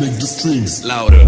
make the strings louder.